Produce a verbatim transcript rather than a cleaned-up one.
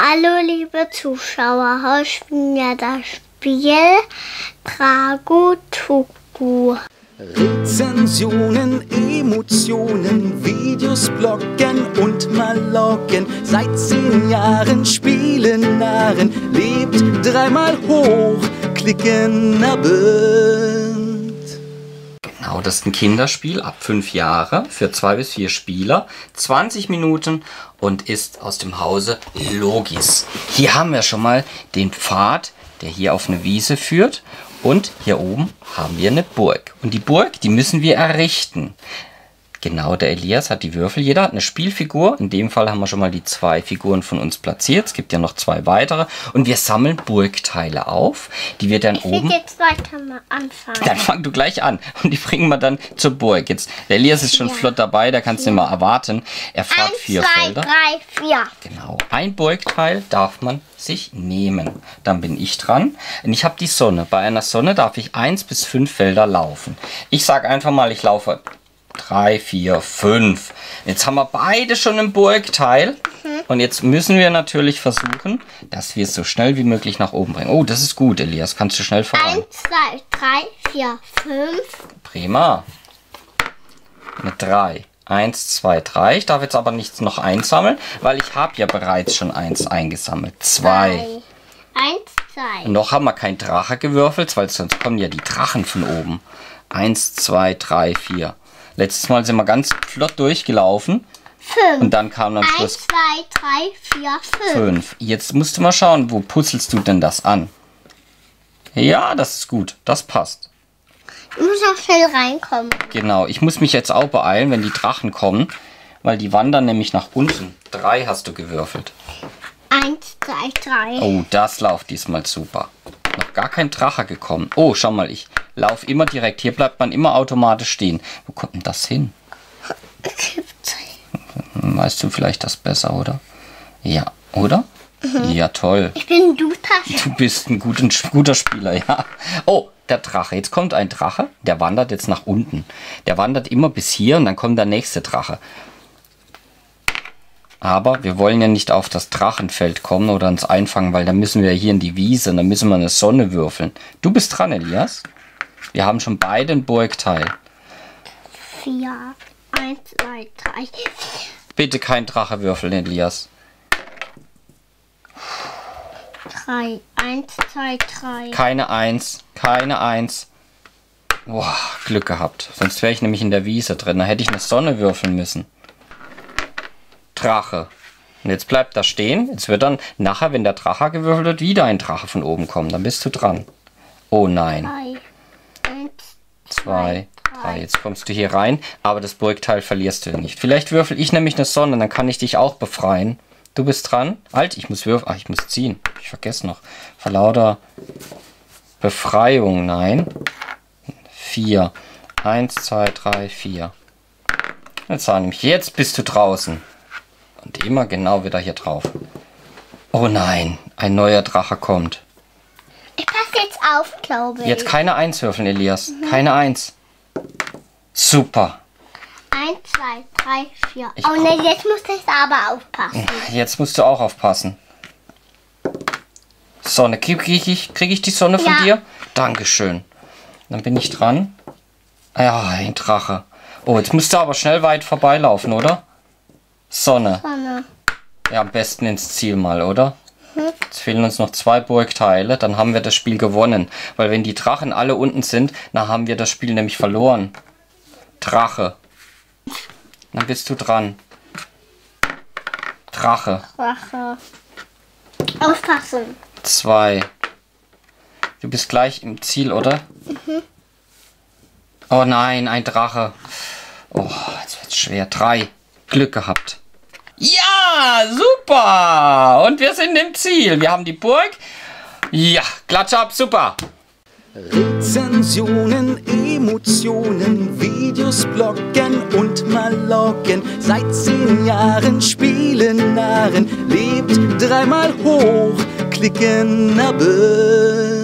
Hallo liebe Zuschauer, heute spielen wir das Spiel Drago-Tuku. Rezensionen, Emotionen, Videos bloggen und mal loggen. Seit zehn Jahren spielen Narren, lebt dreimal hoch, klicken Abend. Genau, das ist ein Kinderspiel ab fünf Jahre für zwei bis vier Spieler, zwanzig Minuten und ist aus dem Hause Logis. Hier haben wir schon mal den Pfad, der hier auf eine Wiese führt. Und hier oben haben wir eine Burg. Und die Burg, die müssen wir errichten. Genau, der Elias hat die Würfel. Jeder hat eine Spielfigur. In dem Fall haben wir schon mal die zwei Figuren von uns platziert. Es gibt ja noch zwei weitere. Und wir sammeln Burgteile auf, die wir dann ich oben... Ich will jetzt weiter mal anfangen. Dann fang du gleich an. Und die bringen wir dann zur Burg. Jetzt, der Elias ist schon ja. flott dabei, da kannst du ihn mal erwarten. Er fährt vier zwei, Felder. drei, vier. Genau. Ein Burgteil darf man sich nehmen. Dann bin ich dran. Und ich habe die Sonne. Bei einer Sonne darf ich eins bis fünf Felder laufen. Ich sage einfach mal, ich laufe... drei, vier, fünf. Jetzt haben wir beide schon einen Burgteil. Mhm. Und jetzt müssen wir natürlich versuchen, dass wir es so schnell wie möglich nach oben bringen. Oh, das ist gut, Elias. Kannst du schnell voran. eins, zwei, drei, vier, fünf. Prima. Eine drei. eins, zwei, drei. Ich darf jetzt aber nichts noch einsammeln, weil ich habe ja bereits schon eins eingesammelt. zwei. eins, zwei. Und noch haben wir keinen Drache gewürfelt, weil sonst kommen ja die Drachen von oben. eins, zwei, drei, vier. Letztes Mal sind wir ganz flott durchgelaufen. fünf. Und dann kam dann Schluss. eins, zwei, drei, vier, fünf. Jetzt musst du mal schauen, wo puzzelst du denn das an? Ja, das ist gut. Das passt. Ich muss auch schnell reinkommen. Genau, ich muss mich jetzt auch beeilen, wenn die Drachen kommen. Weil die wandern nämlich nach unten. drei hast du gewürfelt. eins, zwei, drei. Oh, das läuft diesmal super. Noch gar kein Drache gekommen. Oh, schau mal, ich laufe immer direkt. Hier bleibt man immer automatisch stehen. Wo kommt denn das hin? Weißt du vielleicht das besser, oder? Ja, oder? Mhm. Ja, toll. Ich bin ein guter Spieler. Du bist ein guter, guter Spieler, ja. Oh, der Drache. Jetzt kommt ein Drache. Der wandert jetzt nach unten. Der wandert immer bis hier und dann kommt der nächste Drache. Aber wir wollen ja nicht auf das Drachenfeld kommen oder uns einfangen, weil dann müssen wir hier in die Wiese, dann müssen wir eine Sonne würfeln. Du bist dran, Elias. Wir haben schon beide einen Burgteil. vier, eins, zwei, drei. Bitte kein Drache würfeln, Elias. drei, eins, zwei, drei. Keine eins, keine eins. Boah, Glück gehabt. Sonst wäre ich nämlich in der Wiese drin. Da hätte ich eine Sonne würfeln müssen. Drache. Und jetzt bleibt er stehen. Jetzt wird dann nachher, wenn der Drache gewürfelt wird, wieder ein Drache von oben kommen. Dann bist du dran. Oh nein. eins, zwei, drei. Jetzt kommst du hier rein, aber das Burgteil verlierst du nicht. Vielleicht würfel ich nämlich eine Sonne, dann kann ich dich auch befreien. Du bist dran. Alt, ich muss würfeln. Ach, ich muss ziehen. Ich vergesse noch. Vor lauter Befreiung. Nein. vier. eins, zwei, drei, vier. Jetzt sah nämlich, jetzt bist du draußen. Und immer genau wieder hier drauf. Oh nein, ein neuer Drache kommt. Ich passe jetzt auf, glaube ich. Jetzt keine Eins würfeln, Elias. Mhm. Keine Eins. Super. eins, zwei, drei, vier. Ich oh nein, jetzt musst du aber aufpassen. Jetzt musst du auch aufpassen. Sonne, kriege ich, krieg ich die Sonne von ja. dir? Dankeschön. Dann bin ich dran. Ja, ein Drache. Oh, jetzt musst du aber schnell weit vorbeilaufen, oder? Sonne. Sonne. Ja, am besten ins Ziel mal, oder? Mhm. Jetzt fehlen uns noch zwei Burgteile, dann haben wir das Spiel gewonnen. Weil wenn die Drachen alle unten sind, dann haben wir das Spiel nämlich verloren. Drache. Dann bist du dran. Drache. Drache. Aufpassen. Zwei. Du bist gleich im Ziel, oder? Mhm. Oh nein, ein Drache. Oh, jetzt wird's schwer. Drei. Glück gehabt. Ja, super. Und wir sind im Ziel. Wir haben die Burg. Ja, Klatsch ab, super. Rezensionen, Emotionen, Videos bloggen und mal loggen. Seit zehn Jahren spielen Narren. Lebt dreimal hoch, klicken Abend.